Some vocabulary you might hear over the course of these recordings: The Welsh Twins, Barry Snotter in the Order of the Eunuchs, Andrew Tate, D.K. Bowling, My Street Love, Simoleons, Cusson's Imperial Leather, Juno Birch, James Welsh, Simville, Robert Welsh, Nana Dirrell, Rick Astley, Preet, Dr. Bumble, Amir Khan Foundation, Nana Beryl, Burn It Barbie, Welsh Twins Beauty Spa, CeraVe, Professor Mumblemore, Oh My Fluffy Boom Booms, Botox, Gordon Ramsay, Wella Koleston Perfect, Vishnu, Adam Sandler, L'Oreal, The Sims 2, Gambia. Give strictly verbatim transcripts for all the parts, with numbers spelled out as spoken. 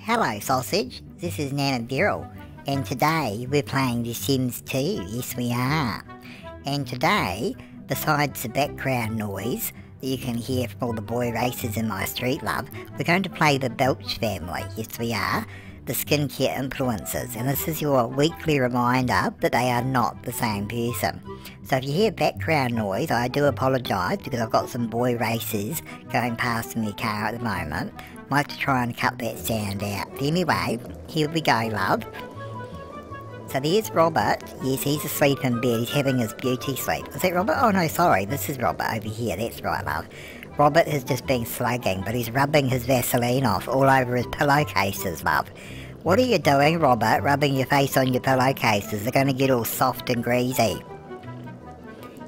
Hello Sausage, this is Nana Dirrell, and today we're playing The Sims two, yes we are. And today, besides the background noise that you can hear from all the boy races in My Street Love, we're going to play the Welsh family, yes we are, the skincare influencers, and this is your weekly reminder that they are not the same person. So if you hear background noise, I do apologise because I've got some boy racers going past in their car at the moment. I like to try and cut that sound out. But anyway, here we go, love. So there's Robert. Yes, he's asleep in bed. He's having his beauty sleep. Is that Robert? Oh no, sorry. This is Robert over here. That's right, love. Robert has just been slugging, but he's rubbing his Vaseline off all over his pillowcases, love. What are you doing, Robert, rubbing your face on your pillowcases? They're going to get all soft and greasy.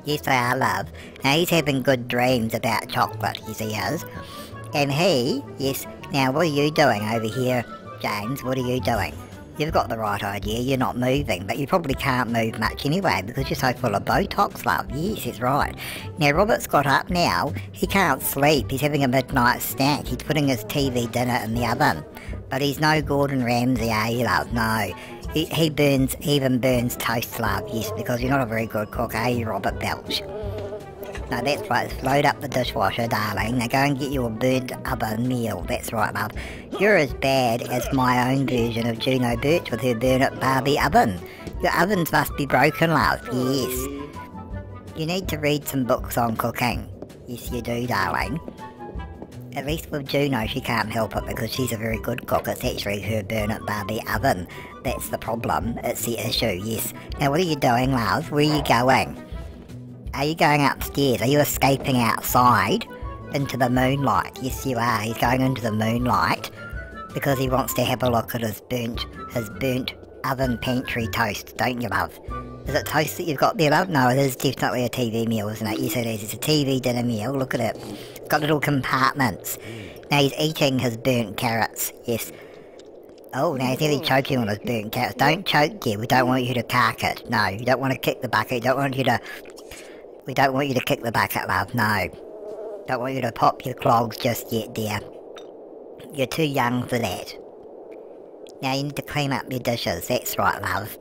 Yes, they are, love. Now, he's having good dreams about chocolate, yes he is. And he, yes, now what are you doing over here, James? What are you doing? You've got the right idea, you're not moving, but you probably can't move much anyway because you're so full of Botox, love. Yes, that's right. Now, Robert's got up now. He can't sleep. He's having a midnight snack. He's putting his T V dinner in the oven. But he's no Gordon Ramsay, eh, you love? No. He, he burns, even burns toast, love, yes, because you're not a very good cook, eh, you Robert Welsh? No, that's right, load up the dishwasher, darling. Now go and get your burnt oven meal. That's right, love. You're as bad as my own version of Juno Birch with her Burn It Barbie oven. Your ovens must be broken, love. Yes. You need to read some books on cooking. Yes, you do, darling. At least with Juno, she can't help it because she's a very good cook. It's actually her Burn It Barbie oven. That's the problem. It's the issue, yes. Now, what are you doing, love? Where are you going? Are you going upstairs? Are you escaping outside into the moonlight? Yes, you are. He's going into the moonlight because he wants to have a look at his burnt, his burnt oven pantry toast, don't you, love? Is it toast that you've got there, love? No, it is definitely a T V meal, isn't it? Yes, it is. It's a T V dinner meal. Look at it. It's got little compartments. Now he's eating his burnt carrots. Yes. Oh, now he's nearly choking on his burnt carrots. Don't choke there. We don't want you to cark it. No, you don't want to kick the bucket. You don't want you to... We don't want you to kick the bucket, love, no. Don't want you to pop your clogs just yet, dear. You're too young for that. Now you need to clean up your dishes, that's right, love.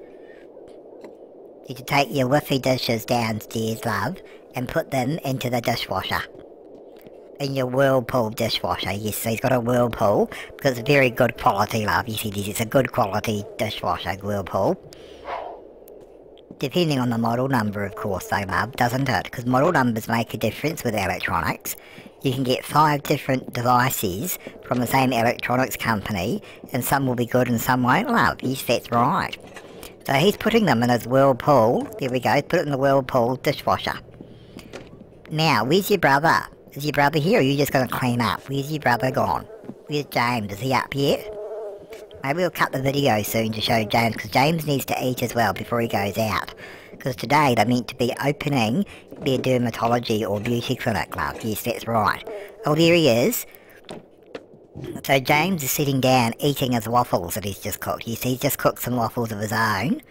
You need to take your whiffy dishes downstairs, love, and put them into the dishwasher. In your Whirlpool dishwasher, yes, so he's got a Whirlpool, because it's very good quality, love, yes it is, it's a good quality dishwasher, Whirlpool. Depending on the model number, of course, though, love, doesn't it? Because model numbers make a difference with electronics. You can get five different devices from the same electronics company, and some will be good and some won't, love. Yes, that's right. So he's putting them in his Whirlpool. There we go, put it in the Whirlpool dishwasher. Now, where's your brother? Is your brother here, or are you just going to clean up? Where's your brother gone? Where's James? Is he up yet? Maybe we'll cut the video soon to show James, because James needs to eat as well before he goes out. Because today they're meant to be opening their dermatology or beauty clinic, love. Yes, that's right. Oh, there he is. So James is sitting down eating his waffles that he's just cooked. Yes, he's just cooked some waffles of his own.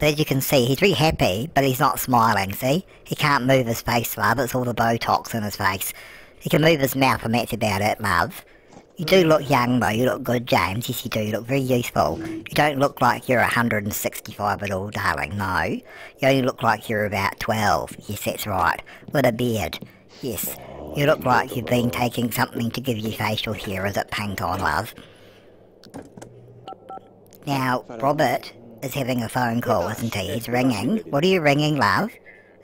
But as you can see, he's very happy, but he's not smiling, see? He can't move his face, love. It's all the Botox in his face. He can move his mouth, and that's about it, love. You do look young though, you look good, James, yes you do, you look very youthful. You don't look like you're one hundred and sixty-five at all, darling, no. You only look like you're about twelve, yes that's right, with a beard, yes. You look like you've been taking something to give you facial hair, is it paint on, love? Now, Robert is having a phone call, isn't he? He's ringing. What are you ringing, love?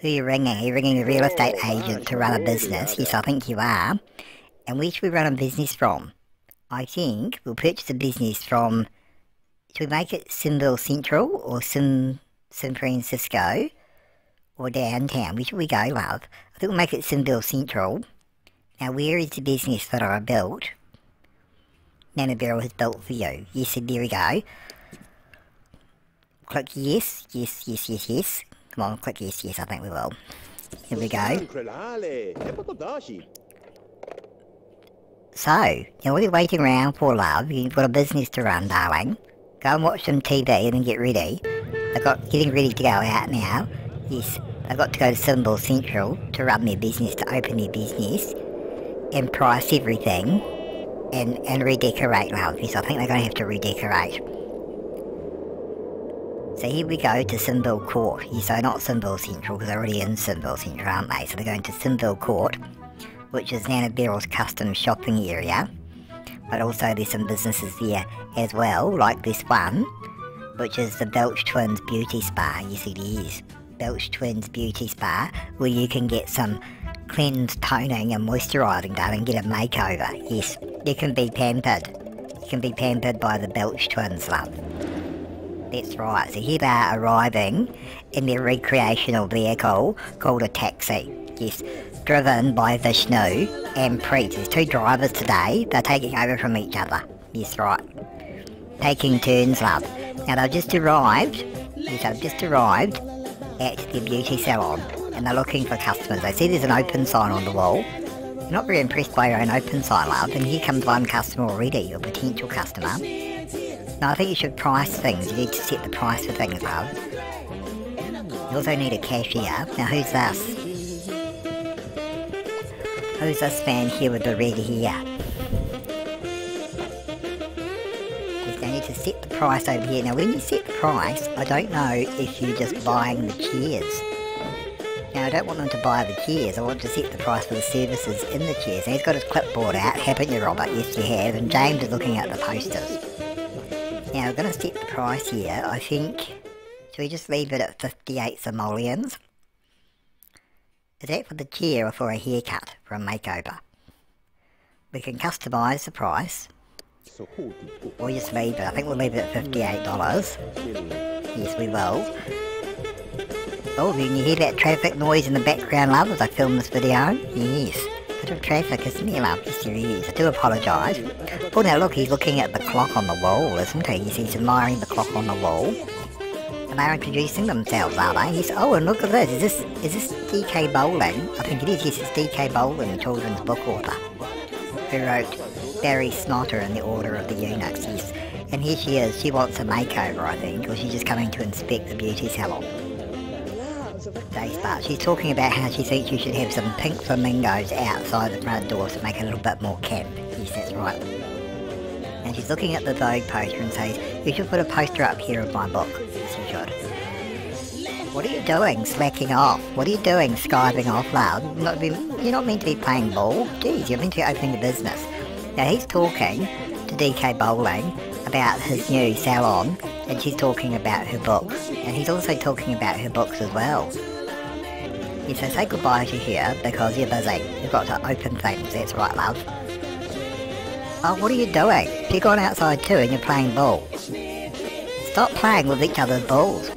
Who are you ringing? Are you ringing a real estate agent to run a business? Yes, I think you are. And where should we run a business from? I think we'll purchase a business from, should we make it Simville Central or Sim, San Francisco or downtown? Where should we go, love? I think we'll make it Simville Central. Now, where is the business that I built? Nana Dirrell has built for you. Yes, and there we go. Click yes, yes, yes, yes, yes. Come on, click yes, yes, I think we will. Here we go. So, now what are you waiting around for, love? You've got a business to run, darling. Go and watch some T V and then get ready. They've got getting ready to go out now. Yes, they've got to go to Simville Central to run their business, to open their business, and price everything. and, and redecorate, love. Yes, I think they're going to have to redecorate. So here we go to Simville Court. Yes, so not Simville Central, because they're already in Simville Central, aren't they? So they're going to Simville Court, which is Nana Beryl's custom shopping area. But also there's some businesses there as well, like this one, which is the Welsh Twins Beauty Spa. Yes, it is. Welsh Twins Beauty Spa, where you can get some cleanse, toning and moisturising done and get a makeover. Yes, you can be pampered. You can be pampered by the Welsh Twins, love. That's right, so here they are arriving in their recreational vehicle called a taxi. Yes, driven by Vishnu and Preet. There's two drivers today, they're taking over from each other. Yes, right. Taking turns, love. Now they've just arrived, yes, they've just arrived at their beauty salon and they're looking for customers. They see there's an open sign on the wall. You're not very impressed by your own open sign, love, and here comes one customer already, your potential customer. Now, I think you should price things. You need to set the price for things, love. You also need a cashier. Now, who's this? Who's this man here with the red hair? Yes, they need to set the price over here. Now, when you set the price, I don't know if you're just buying the chairs. Now, I don't want them to buy the chairs. I want to set the price for the services in the chairs. Now, he's got his clipboard out, haven't you, Robert? Yes, you have. And James is looking at the posters. Now, we're going to set the price here, I think. Should we just leave it at fifty-eight simoleons? Is that for the chair or for a haircut, for a makeover? We can customise the price. Or just leave it, I think we'll leave it at fifty-eight dollars. Yes, we will. Oh, can you hear that traffic noise in the background, love, as I film this video? Yes. Bit of traffic, isn't he, love? Yes, there is. I do apologise. Oh, now look, he's looking at the clock on the wall, isn't he? Yes, he's admiring the clock on the wall. And they're introducing themselves, are they? Yes. Oh, and look at this. Is this is this D K. Bowling? I think it is. Yes, it's D K. Bowling, the children's book author, who wrote Barry Snotter in the Order of the Eunuchs. Yes. And here she is. She wants a makeover, I think, or she's just coming to inspect the beauty salon. But she's talking about how she thinks you should have some pink flamingos outside the front door to make it a little bit more camp. Yes, that's right. And she's looking at the Vogue poster and says, you should put a poster up here of my book. Yes, you should. What are you doing, slacking off? What are you doing, skiving off, loud? You're not, be, you're not meant to be playing ball. Geez, you're meant to be opening the business. Now, he's talking to D K. Bowling about his new salon, and she's talking about her books, and he's also talking about her books as well. Yes, so say goodbye to her because you're busy. You've got to open things, that's right, love. Oh, what are you doing? You've gone outside too and you're playing ball. Stop playing with each other's balls.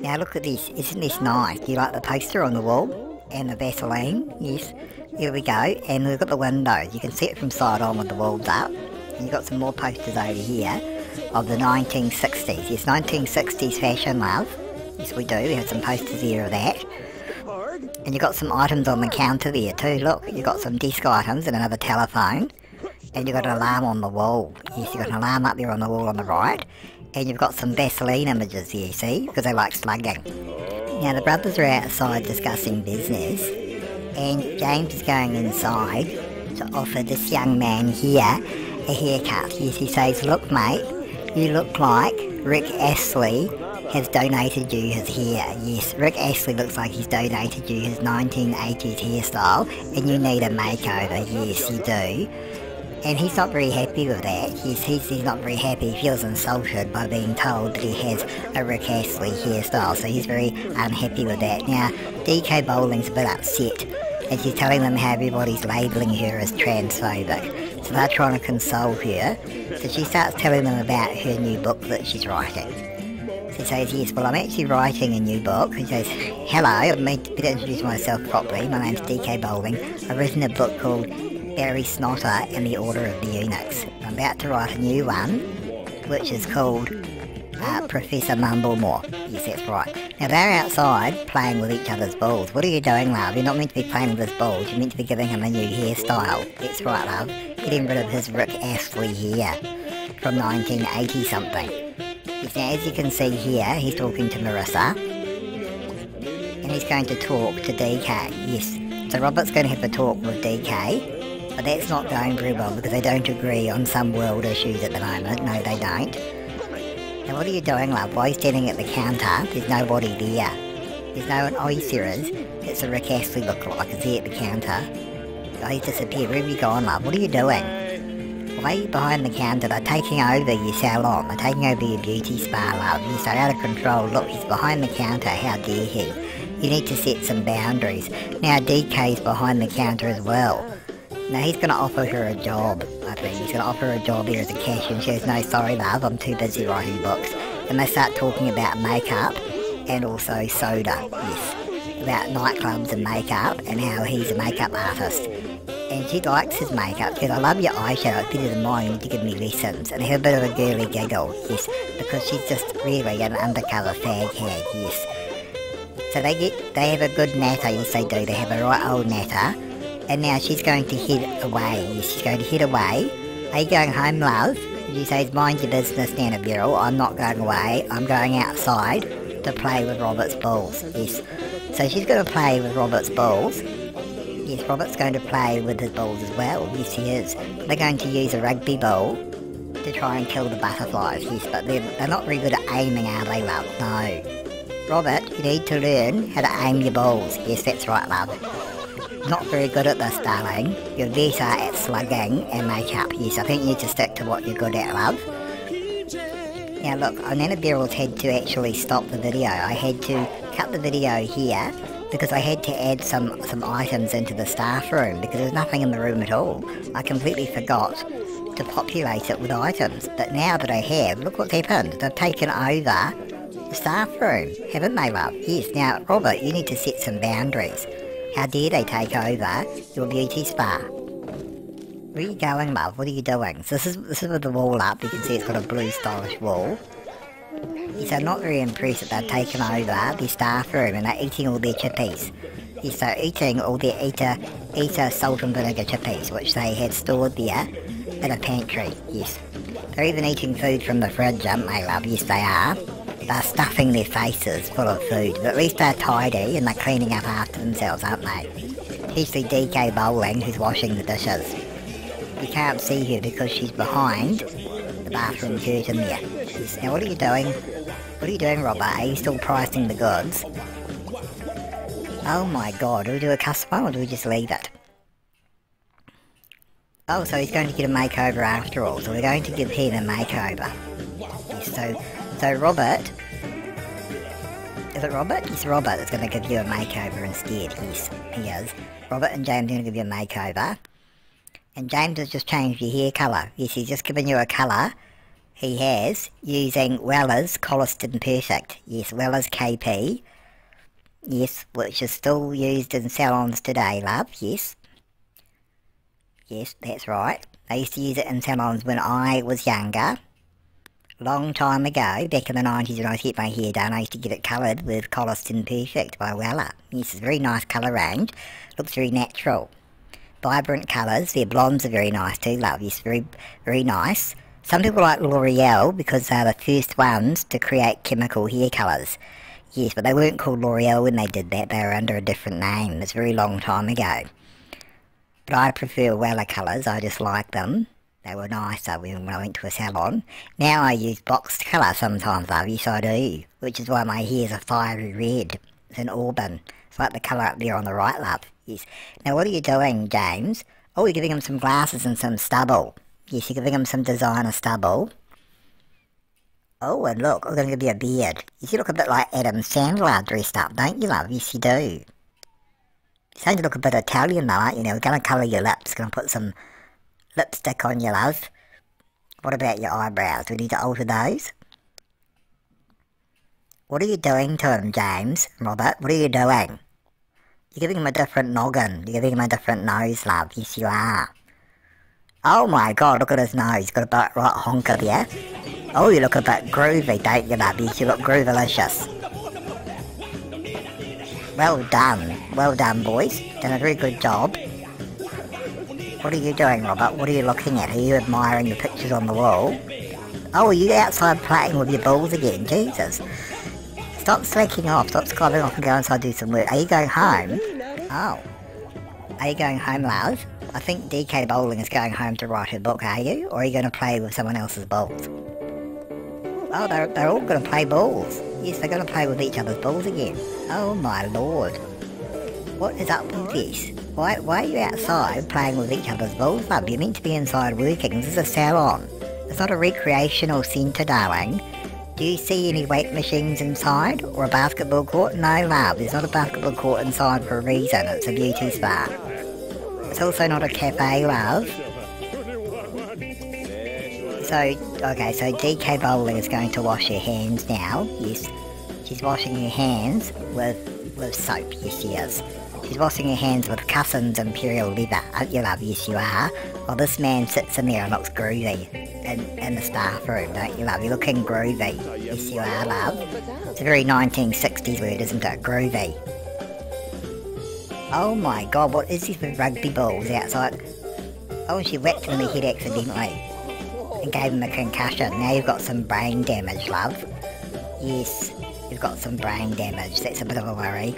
Now look at this, isn't this nice? Do you like the poster on the wall? And the Vaseline? Yes. Here we go, and we've got the windows. You can see it from side on with the walls up. And you've got some more posters over here of the nineteen sixties. Yes, nineteen sixties fashion, love. Yes, we do. We have some posters here of that. And you've got some items on the counter there too. Look, you've got some desk items and another telephone. And you've got an alarm on the wall. Yes, you've got an alarm up there on the wall on the right. And you've got some Vaseline images there, see? Because they like slugging. Now, the brothers are outside discussing business. And James is going inside to offer this young man here a haircut. Yes, he says, look, mate, you look like Rick Astley has donated you his hair. Yes, Rick Astley looks like he's donated you his nineteen eighties hairstyle, and you need a makeover. Yes, you do. And he's not very happy with that. Yes, he's, he's not very happy. He feels insulted by being told that he has a Rick Astley hairstyle, so he's very unhappy with that. Now, D K. Bowling's a bit upset, and she's telling them how everybody's labelling her as transphobic. So they're trying to console her, so she starts telling them about her new book that she's writing. He says, yes, well, I'm actually writing a new book. He says, hello, I meant to introduce myself properly. My name's D K. Bowling. I've written a book called Barry Snotter in the Order of the Eunuchs. I'm about to write a new one, which is called uh, Professor Mumblemore. Yes, that's right. Now, they're outside playing with each other's balls. What are you doing, love? You're not meant to be playing with his balls. You're meant to be giving him a new hairstyle. That's right, love. Getting rid of his Rick Astley hair from nineteen eighty something. Now, as you can see here, he's talking to Marissa, and he's going to talk to D K, yes. So Robert's going to have a talk with D K, But that's not going very well because they don't agree on some world issues at the moment. No, they don't. Now what are you doing, love? Why are you standing at the counter? There's nobody there. There's no one. Oh, yes, there is. It's a Rick Astley lookalike. Is he at the counter? Oh, he's disappeared. Where have you gone, love? What are you doing? Why are you behind the counter? They're taking over your salon. They're taking over your beauty spa, love. You're so out of control. Look, he's behind the counter. How dare he? You need to set some boundaries. Now D K's behind the counter as well. Now he's going to offer her a job, I think. He's going to offer her a job here as a cashier, and she says, no, sorry, love, I'm too busy writing books. And they start talking about makeup and also soda, yes. About nightclubs and makeup and how he's a makeup artist. And she likes his makeup. She says, I love your eyeshadow, it's better than mine, you need to give me lessons. And they have a bit of a girly giggle, yes, because she's just really an undercover fag hag, yes. So they get, they have a good natter, yes they do, they have a right old natter. And now she's going to head away, yes, she's going to head away. Are you going home, love? She says, mind your business, Nana Beryl, I'm not going away, I'm going outside to play with Robert's balls, yes. So she's going to play with Robert's balls. Yes, Robert's going to play with his balls as well, yes he is. They're going to use a rugby ball to try and kill the butterflies, yes, but they're, they're not very good at aiming, are they, love? No. Robert, you need to learn how to aim your balls, yes, that's right, love. Not very good at this, darling. You're better at slugging and makeup. Yes, I think you need to stick to what you're good at, love. Now look, Nana Beryl's had to actually stop the video. I had to cut the video here because I had to add some, some items into the staff room because there's nothing in the room at all. I completely forgot to populate it with items. But now that I have, look what's happened. They've taken over the staff room, haven't they, love? Yes, now Robert, you need to set some boundaries. How dare they take over your beauty spa? Where are you going, love? What are you doing? So this is, this is with the wall up. You can see it's got a blue stylish wall. Yes, I'm not very impressed that they've taken over their staff room and they're eating all their chippies. Yes, they're eating all their eater, eater salt and vinegar chippies, which they had stored there in a pantry, yes. They're even eating food from the fridge, aren't they, love? Yes, they are. They're stuffing their faces full of food, but at least they're tidy and they're cleaning up after themselves, aren't they? Especially D K Bowling, who's washing the dishes. You can't see her because she's behind the bathroom curtain there. Now what are you doing? What are you doing, Robert? Are you still pricing the goods? Oh my god, do we do a custom or do we just leave it? Oh, so he's going to get a makeover after all, so we're going to give him a makeover. So... So Robert, is it Robert? Yes, Robert is going to give you a makeover instead, yes, he is. Robert and James are going to give you a makeover. And James has just changed your hair colour. Yes, he's just given you a colour, he has, using Wella's Koleston Perfect. Yes, Wella's K P, yes, which is still used in salons today, love, yes. Yes, that's right. They used to use it in salons when I was younger. Long time ago, back in the nineties when I used to get my hair done, I used to get it coloured with Koleston Perfect by Wella. Yes, it's a very nice colour range. Looks very natural. Vibrant colours. Their blondes are very nice too, love. Yes, very, very nice. Some people like L'Oreal because they're the first ones to create chemical hair colours. Yes, but they weren't called L'Oreal when they did that. They were under a different name. It's a very long time ago. But I prefer Wella colours. I just like them. They were nicer when I went to a salon. Now I use boxed colour sometimes, love, yes I do. Which is why my hair's a fiery red. It's an auburn. It's like the colour up there on the right, love. Yes. Now what are you doing, James? Oh, you're giving him some glasses and some stubble. Yes, you're giving him some designer stubble. Oh, and look, I'm going to give you a beard. Yes, you look a bit like Adam Sandler dressed up, don't you, love? Yes, you do. You seem to look a bit Italian, though, aren't you? Now we're going to colour your lips. Going to put some... lipstick on your love. What about your eyebrows? Do we need to alter those? What are you doing to him, James? Robert, what are you doing? You're giving him a different noggin. You're giving him a different nose, love. Yes, you are. Oh my god, look at his nose. He's got a bit right honker there. Oh, you look a bit groovy, don't you, love? Yes, you look groovalicious. Well done. Well done, boys. Done a very good job. What are you doing, Robert? What are you looking at? Are you admiring the pictures on the wall? Oh, are you outside playing with your balls again? Jesus. Stop slacking off. Stop skiving off and go inside and do some work. Are you going home? Oh. Are you going home, love? I think D K Bowling is going home to write her book, are you? Or are you going to play with someone else's balls? Oh, they're, they're all going to play balls. Yes, they're going to play with each other's balls again. Oh my lord. What is up with this? Why, why are you outside playing with each other's balls, love? You're meant to be inside working. This is a salon. It's not a recreational centre, darling. Do you see any weight machines inside or a basketball court? No, love, there's not a basketball court inside for a reason. It's a beauty spa. It's also not a cafe, love. So, okay, so D K Bowling is going to wash her hands now. Yes, she's washing her hands with with soap. Yes, she is. She's washing her hands with Cusson's Imperial Leather. Aren't you, love? Yes, you are. Well, this man sits in there and looks groovy in, in the spa room, don't you, love? You're looking groovy. Yes, you are, love. It's a very nineteen sixties word, isn't it? Groovy. Oh my god, what is this with rugby balls outside? Oh, she whacked him in the head accidentally and gave him a concussion. Now you've got some brain damage, love. Yes, you've got some brain damage. That's a bit of a worry.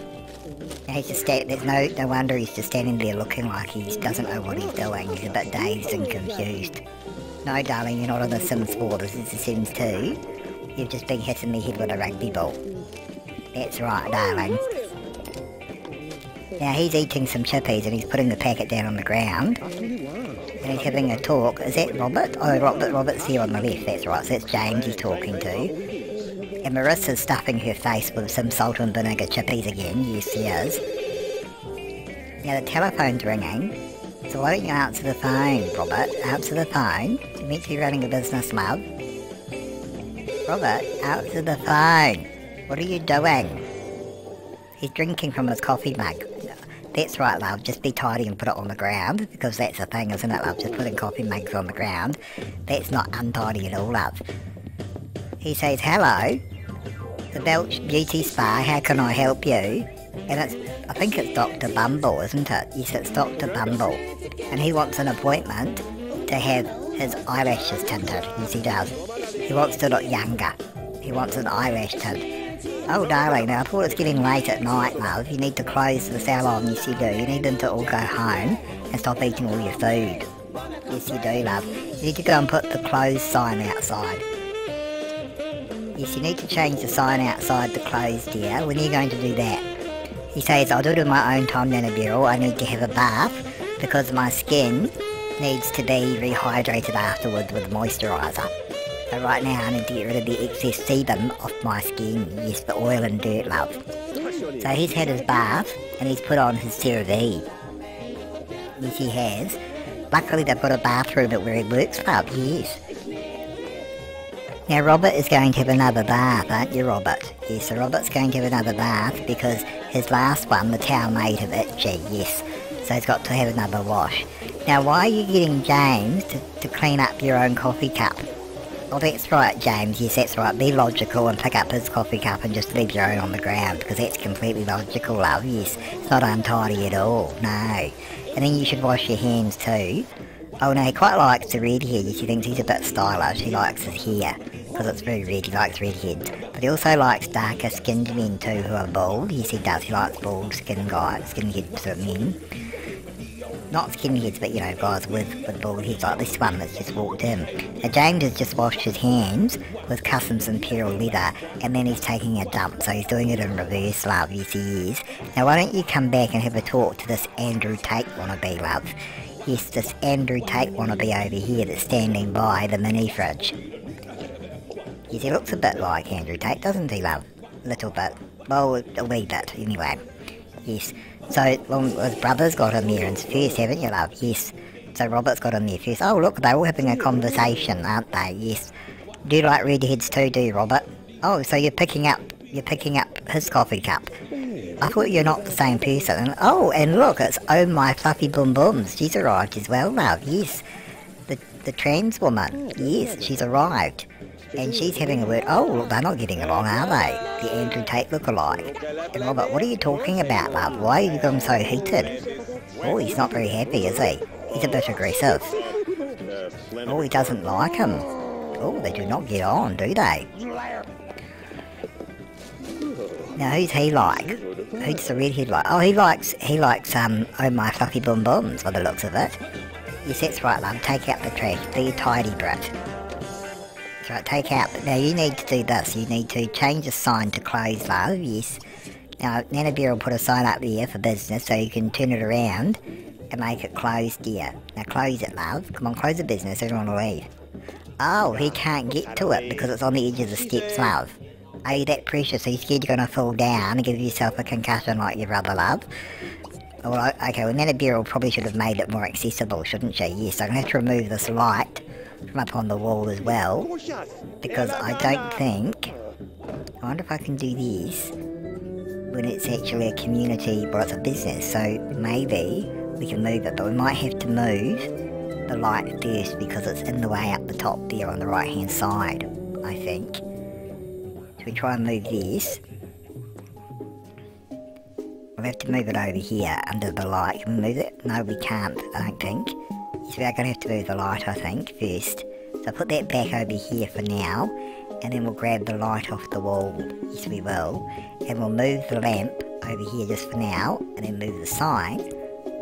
He's just stand, there's no, no wonder he's just standing there looking like he doesn't know what he's doing. He's a bit dazed and confused. No, darling, you're not on The Sims four. This is The Sims two. You've just been hit in the head with a rugby ball. That's right, darling. Now, he's eating some chippies and he's putting the packet down on the ground. And he's having a talk. Is that Robert? Oh, Robert, Robert's here on the left. That's right. So that's James he's talking to. And Marissa's stuffing her face with some salt and vinegar chippies again. Yes, she is. Now the telephone's ringing, so why don't you answer the phone, Robert? Answer the phone. You're meant to be running a business, love. Robert, answer the phone. What are you doing? He's drinking from his coffee mug. That's right, love. Just be tidy and put it on the ground, because that's the thing, isn't it, love? Just putting coffee mugs on the ground. That's not untidy at all, love. He says, hello. The Welsh Beauty Spa, how can I help you? And it's, I think it's Doctor Bumble, isn't it? Yes, it's Doctor Bumble. And he wants an appointment to have his eyelashes tinted. Yes, he does. He wants to look younger. He wants an eyelash tint. Oh, darling, now I thought it's getting late at night, love. You need to close the salon. Yes, you do. You need them to all go home and stop eating all your food. Yes, you do, love. You need to go and put the closed sign outside. Yes, you need to change the sign outside the clothes, dear. When are you going to do that? He says, I'll do it in my own time, Nanabural. I need to have a bath because my skin needs to be rehydrated afterwards with moisturiser. So right now I need to get rid of the excess sebum off my skin. Yes, the oil and dirt, love. So he's had his bath and he's put on his CeraVe. Yes, he has. Luckily they've got a bathroom at where he works, love, yes. Now Robert is going to have another bath, aren't you, Robert? Yes, so Robert's going to have another bath because his last one, the towel made him itchy, yes. So he's got to have another wash. Now why are you getting James to, to clean up your own coffee cup? Oh, that's right, James, yes, that's right. Be logical and pick up his coffee cup and just leave your own on the ground, because that's completely logical, love, yes. It's not untidy at all, no. And then you should wash your hands too. Oh no, he quite likes the red hair. Yes, he thinks he's a bit stylish. He likes his hair because it's very red. He likes redheads. But he also likes darker skinned men too who are bald. Yes, he does. He likes bald skin guys, skinhead sort of men. Not skinheads, but you know, guys with, with bald heads like this one that's just walked in. Now James has just washed his hands with Cusson's Imperial Leather and then he's taking a dump, so he's doing it in reverse, love. Yes, he is. Now why don't you come back and have a talk to this Andrew Tate wannabe, love? Yes, this Andrew Tate wannabe over here that's standing by the mini fridge. Yes, he looks a bit like Andrew Tate, doesn't he, love? A little bit. Well, a wee bit, anyway. Yes. So, well, his brother's got him there first, haven't you, love? Yes. So Robert's got him there first. Oh, look, they're all having a conversation, aren't they? Yes. Do you like redheads too, do you, Robert? Oh, so you're picking up, you're picking up his coffee cup. I thought you're not the same person. Oh, and look, it's Oh My Fluffy Boom Booms. She's arrived as well, love, yes. The the trans woman, yes, she's arrived. And she's having a word. Oh, they're not getting along, are they? The Andrew Tate look-alike. And Robert, what are you talking about, love? Why are you going so heated? Oh, he's not very happy, is he? He's a bit aggressive. Oh, he doesn't like him. Oh, they do not get on, do they? Now who's he like? Who does the redhead like? Oh, he likes he likes um Oh My Fluffy Boom Booms by the looks of it. Yes, that's right, love. Take out the trash. Be a tidy Brit. That's right. Take out. Now you need to do this. You need to change the sign to close, love. Yes. Now Nana Bear will put a sign up there for business, so you can turn it around and make it close, dear. Now close it, love. Come on, close the business. Everyone will leave. Oh, he can't get to it because it's on the edge of the steps, love. Are you that precious? Are you scared you're going to fall down and give yourself a concussion like your brother, love? Well, okay, well, Nana Beryl probably should have made it more accessible, shouldn't she? Yes, I'm going to have to remove this light from up on the wall as well, because I don't think... I wonder if I can do this when it's actually a community, well, it's a business, so maybe we can move it, but we might have to move the light first because it's in the way up the top there on the right hand side, I think. So we try and move this. We'll have to move it over here under the light. Can we move it? No, we can't, I don't think. So we are going to have to move the light, I think, first. So put that back over here for now, and then we'll grab the light off the wall. Yes, we will. And we'll move the lamp over here just for now, and then move the sign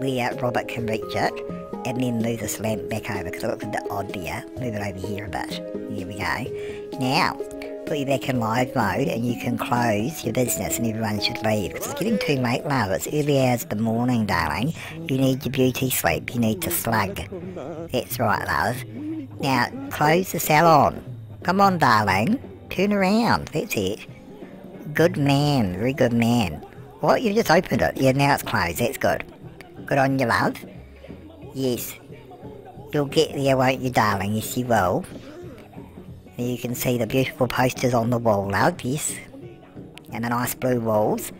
where Robert can reach it, and then move this lamp back over because it looks a bit odd there. Move it over here a bit. There we go. Now, put you back in live mode and you can close your business and everyone should leave because it's getting too late, love. It's early hours of the morning, darling. You need your beauty sleep. You need to slug. That's right, love. Now, close the salon. Come on, darling. Turn around. That's it. Good man. Very good man. What? You've just opened it. Yeah, now it's closed. That's good. Good on you, love. Yes, you'll get there, won't you, darling? Yes, you will. And you can see the beautiful posters on the wall, love, yes. And the nice blue walls.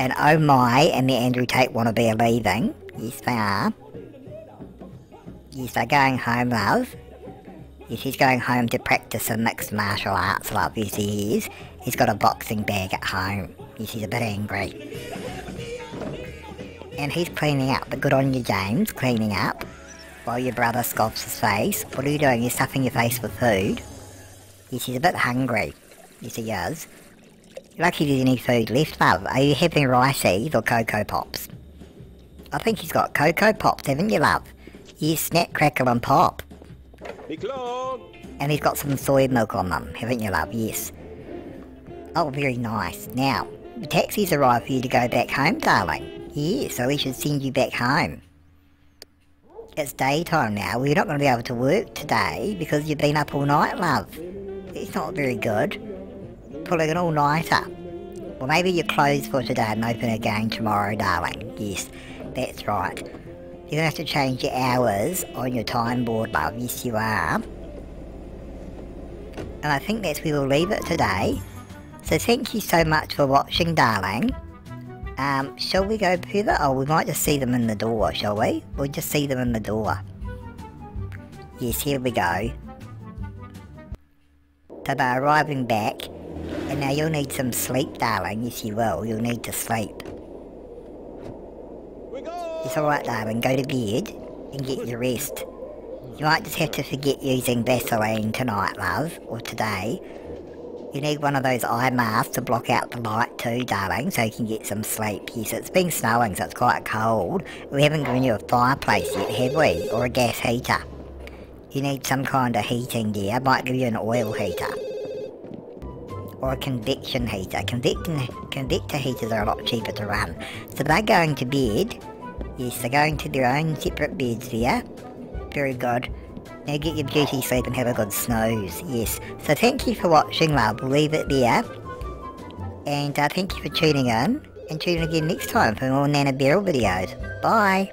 And Oh My and the Andrew Tate wannabe are leaving. Yes, they are. Yes, they're going home, love. Yes, he's going home to practice some mixed martial arts, love. Yes, he is. He's got a boxing bag at home. Yes, he's a bit angry. And he's cleaning up, but good on you, James, cleaning up. While your brother scoffs his face. What are you doing? You're stuffing your face with food. Yes, he's a bit hungry. Yes, he is. You're lucky there's any food left, love. Are you having Riceys or Cocoa Pops? I think he's got Cocoa Pops, haven't you, love? Yes, snack, crackle and pop. And he's got some soy milk on them, haven't you, love? Yes. Oh, very nice. Now, the taxi's arrived for you to go back home, darling. Yeah, so we should send you back home. It's daytime now. We're not going to be able to work today because you've been up all night, love. It's not very good. Pulling an all-nighter. Well, maybe you close for today and open again tomorrow, darling. Yes, that's right. You're going to have to change your hours on your time board, love. Yes, you are. And I think that's where we'll leave it today. So thank you so much for watching, darling. Um, shall we go further? Oh, we might just see them in the door, shall we? We'll just see them in the door. Yes, here we go. So they're arriving back. And now you'll need some sleep, darling. Yes, you will. You'll need to sleep. It's alright, darling. Go to bed and get your rest. You might just have to forget using Vaseline tonight, love, or today. You need one of those eye masks to block out the light too, darling, so you can get some sleep. Yes, it's been snowing, so it's quite cold. We haven't given you a fireplace yet, have we? Or a gas heater. You need some kind of heating gear. I might give you an oil heater. Or a convection heater. Convection, convector heaters are a lot cheaper to run. So they're going to bed. Yes, they're going to their own separate beds there. Very good. Now get your beauty sleep and have a good snooze, yes. So thank you for watching, love. We'll leave it there. And uh, thank you for tuning in. And tune in again next time for more Nana Beryl videos. Bye.